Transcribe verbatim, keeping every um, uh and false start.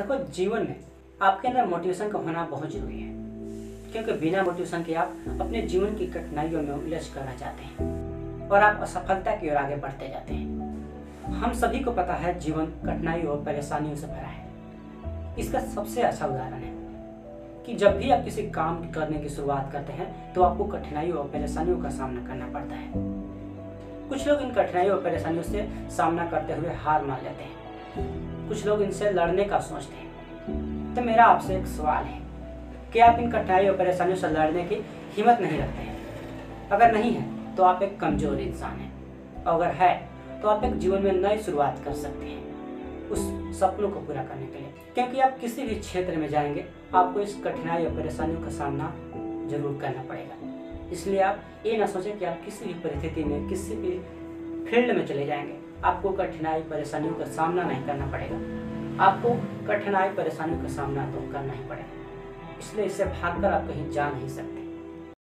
देखो, जीवन में आपके अंदर मोटिवेशन का होना बहुत जरूरी है, क्योंकि बिना मोटिवेशन के आप अपने जीवन की कठिनाइयों में उलझ कर रह जाते हैं और आप असफलता की ओर आगे बढ़ते जाते हैं। हम सभी को पता है जीवन कठिनाइयों और परेशानियों से भरा है। इसका सबसे अच्छा उदाहरण है कि जब भी आप किसी काम करने की शुरुआत करते हैं तो आपको कठिनाइयों और परेशानियों का सामना करना पड़ता है। कुछ लोग इन कठिनाइयों और परेशानियों से सामना करते हुए हार मान लेते हैं, कुछ लोग इनसे लड़ने का सोचते हैं। तो मेरा आपसे एक सवाल है कि आप इन कठिनाइयों और परेशानियों से लड़ने की हिम्मत नहीं रखते हैं? अगर नहीं है तो आप एक कमजोर इंसान हैं। अगर है तो आप एक जीवन में नई शुरुआत कर सकते हैं उस सपनों को पूरा करने के लिए, क्योंकि आप किसी भी क्षेत्र में जाएंगे आपको इस कठिनाई और परेशानियों का सामना जरूर करना पड़ेगा। इसलिए आप ये ना सोचें कि आप किसी भी परिस्थिति में किसी भी फील्ड में चले जाएंगे आपको कठिनाई परेशानियों का सामना नहीं करना पड़ेगा। आपको कठिनाई परेशानियों का सामना तो करना ही पड़ेगा, इसलिए इससे भाग कर आप कहीं जा नहीं सकते।